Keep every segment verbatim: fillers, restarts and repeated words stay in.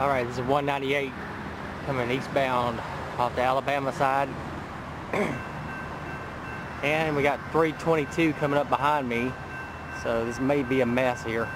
Alright, this is one ninety-eight coming eastbound off the Alabama side. And we got three twenty-two coming up behind me, so this may be a mess here.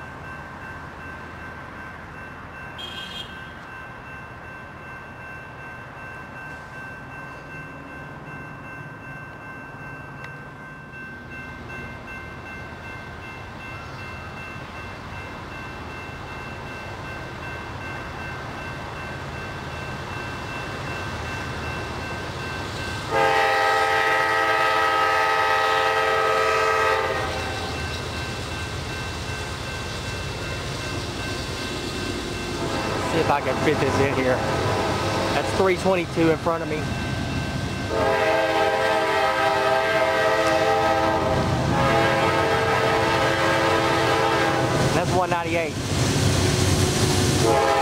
See if I can fit this in here. That's three twenty-two in front of me. That's one ninety-eight.